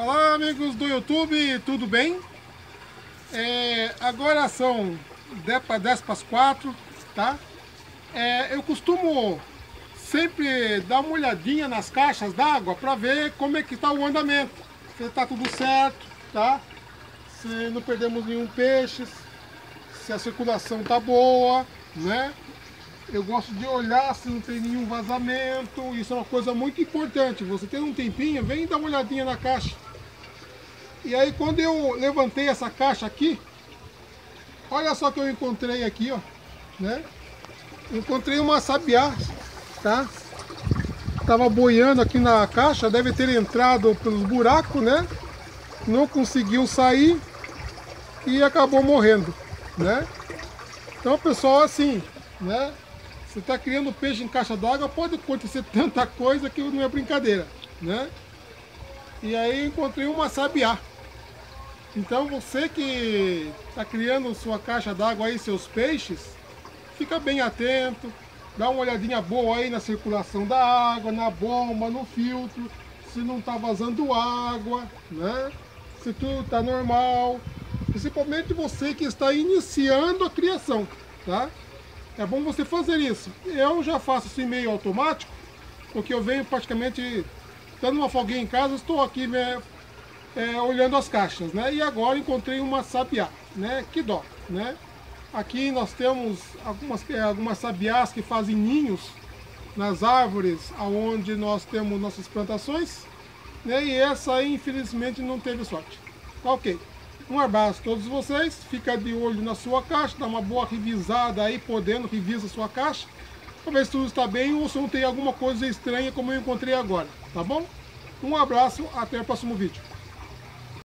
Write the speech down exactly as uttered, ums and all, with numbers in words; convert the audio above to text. Olá, amigos do YouTube, tudo bem? É, agora são dez para as quatro, tá? É, eu costumo sempre dar uma olhadinha nas caixas d'água para ver como é que está o andamento, se está tudo certo, tá? Se não perdemos nenhum peixe, se a circulação está boa, né? Eu gosto de olhar se não tem nenhum vazamento. Isso é uma coisa muito importante. Você tem um tempinho, vem dar uma olhadinha na caixa. E aí quando eu levantei essa caixa aqui, olha só que eu encontrei aqui, ó, né? Eu encontrei uma sabiá, tá? Tava boiando aqui na caixa, deve ter entrado pelos buracos, né? Não conseguiu sair e acabou morrendo, né? Então, pessoal, assim, né? Você está criando peixe em caixa d'água, pode acontecer tanta coisa que não é brincadeira, né? E aí encontrei uma sabiá. Então você que está criando sua caixa d'água aí, seus peixes, fica bem atento, dá uma olhadinha boa aí na circulação da água, na bomba, no filtro, se não está vazando água, né? Se tudo está normal, principalmente você que está iniciando a criação, tá? É bom você fazer isso. Eu já faço assim meio automático, porque eu venho praticamente dando uma folguinha em casa, estou aqui né, é, olhando as caixas, né? E agora encontrei uma sabiá, né? Que dó, né? Aqui nós temos algumas, algumas sabiás que fazem ninhos nas árvores aonde nós temos nossas plantações, né? E essa aí, infelizmente, não teve sorte. Ok. Um abraço a todos vocês, fica de olho na sua caixa, dá uma boa revisada aí, podendo, revisa a sua caixa, para ver se tudo está bem ou se não tem alguma coisa estranha como eu encontrei agora, tá bom? Um abraço, até o próximo vídeo.